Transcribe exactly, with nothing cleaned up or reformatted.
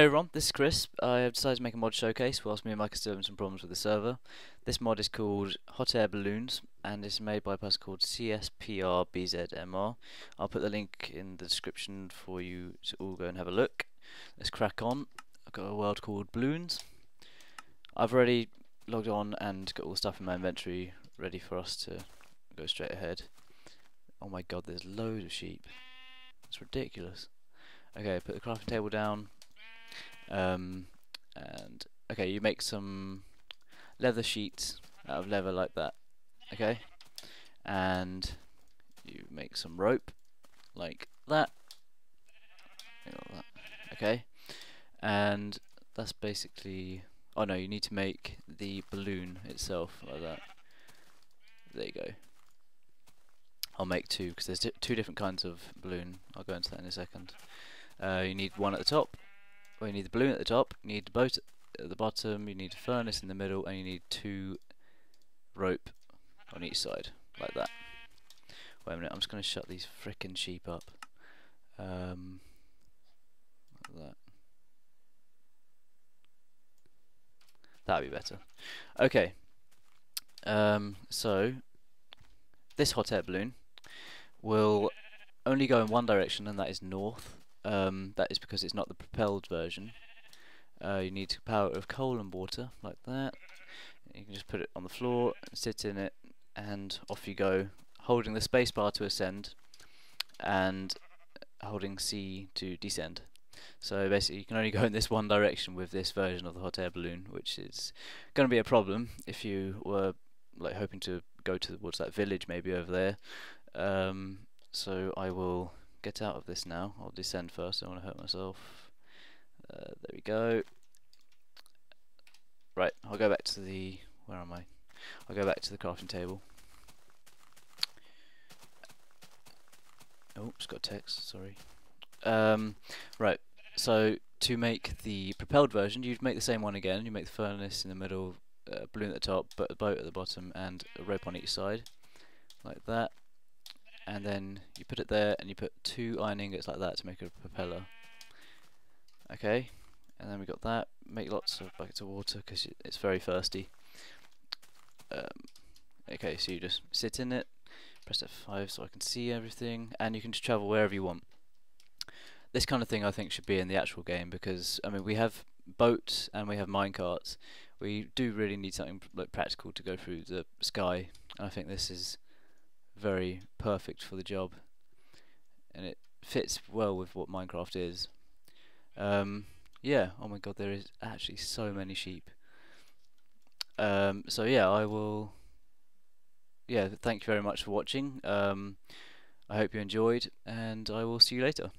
Hey everyone, this is Chris. I have decided to make a mod showcase whilst me and Mike are still having some problems with the server. This mod is called Hot Air Balloons and it's made by a person called C S P R B Z M R. I'll put the link in the description for you to all go and have a look. Let's crack on. I've got a world called Balloons. I've already logged on and got all the stuff in my inventory ready for us to go straight ahead. Oh my god, there's loads of sheep. It's ridiculous. Okay, put the crafting table down. Um, and okay, you make some leather sheets out of leather like that, okay, and you make some rope like that, okay, and that's basically, oh no, you need to make the balloon itself like that. There you go. I'll make two because there's di two different kinds of balloon. I'll go into that in a second. Uh, you need one at the top. Well, you need the balloon at the top, you need the boat at the bottom, you need a furnace in the middle, and you need two rope on each side, like that. Wait a minute, I'm just going to shut these frickin' sheep up. Um, like that. That'd be better. Okay, um, so this hot air balloon will only go in one direction, and that is north. Um, that is because it's not the propelled version. Uh, you need to power it with coal and water, like that. You can just put it on the floor, sit in it, and off you go, holding the spacebar to ascend, and holding C to descend. So basically you can only go in this one direction with this version of the hot air balloon, which is going to be a problem if you were like hoping to go towards that village maybe over there. Um, so I will get out of this now. I'll descend first, I don't want to hurt myself. Uh, there we go. Right, I'll go back to the... where am I? I'll go back to the crafting table. Oh, it's got text, sorry. Um, right, so to make the propelled version, you'd make the same one again. You make the furnace in the middle, uh, balloon at the top, but a boat at the bottom, and a rope on each side, like that. And then you put it there and you put two iron ingots like that to make a propeller. Okay, and then we got that. Make lots of buckets of water because it's very thirsty. Um, okay, so you just sit in it, press F five so I can see everything, and you can just travel wherever you want. This kind of thing I think should be in the actual game because, I mean, we have boats and we have minecarts. We do really need something like practical to go through the sky, and I think this is very perfect for the job, and it fits well with what Minecraft is. Um, yeah, oh my god, there is actually so many sheep. Um, so yeah, I will yeah, thank you very much for watching. um, I hope you enjoyed, and I will see you later.